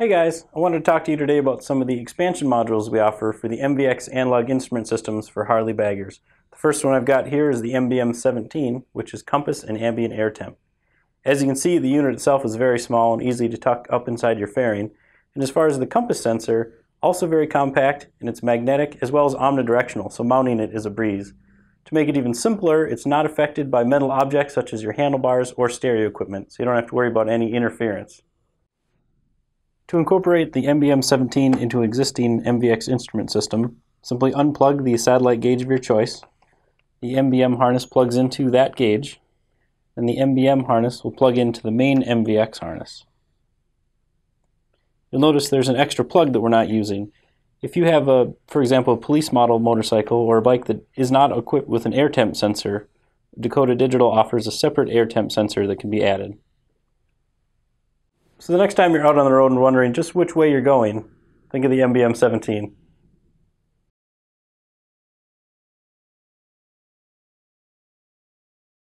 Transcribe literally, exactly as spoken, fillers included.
Hey guys, I wanted to talk to you today about some of the expansion modules we offer for the M V X Analog Instrument Systems for Harley baggers. The first one I've got here is the M B M seventeen, which is compass and ambient air temp. As you can see, the unit itself is very small and easy to tuck up inside your fairing. And as far as the compass sensor, also very compact, and it's magnetic as well as omnidirectional, so mounting it is a breeze. To make it even simpler, it's not affected by metal objects such as your handlebars or stereo equipment, so you don't have to worry about any interference. To incorporate the M B M seventeen into an existing M V X instrument system, simply unplug the satellite gauge of your choice. The M B M harness plugs into that gauge, and the M B M harness will plug into the main M V X harness. You'll notice there's an extra plug that we're not using. If you have, a, for example, a police model motorcycle or a bike that is not equipped with an air temp sensor, Dakota Digital offers a separate air temp sensor that can be added. So the next time you're out on the road and wondering just which way you're going, think of the M B M seventeen.